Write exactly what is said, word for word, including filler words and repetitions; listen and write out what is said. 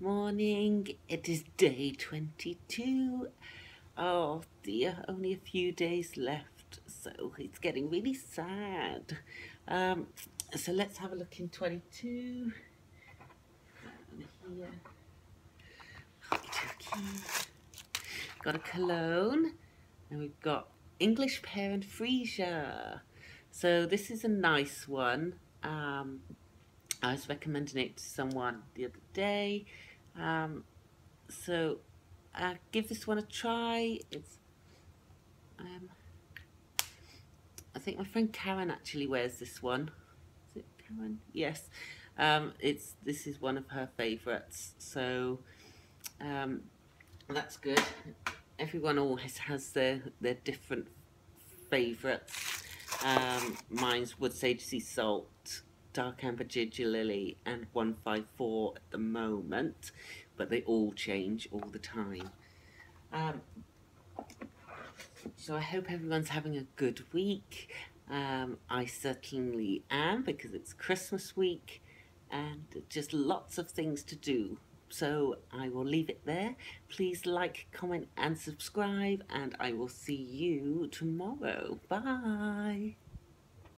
Morning, it is day twenty-two. Oh dear, only a few days left, so it's getting really sad. Um, so let's have a look in twenty-two. Here. Got a cologne, and we've got English pear and freesia. So this is a nice one. Um, I was recommending it to someone the other day, um, so uh, give this one a try. It's, um, I think my friend Karen actually wears this one. Is it Karen? Yes. Um, it's this is one of her favourites. So um, that's good. Everyone always has their their different favourites. Um, mine's Wood Sage Sea Salt, Dark Amber, Jidja Lily, and one five four at the moment, but they all change all the time. Um, so I hope everyone's having a good week. Um, I certainly am, because it's Christmas week and just lots of things to do. So I will leave it there. Please like, comment and subscribe, and I will see you tomorrow. Bye.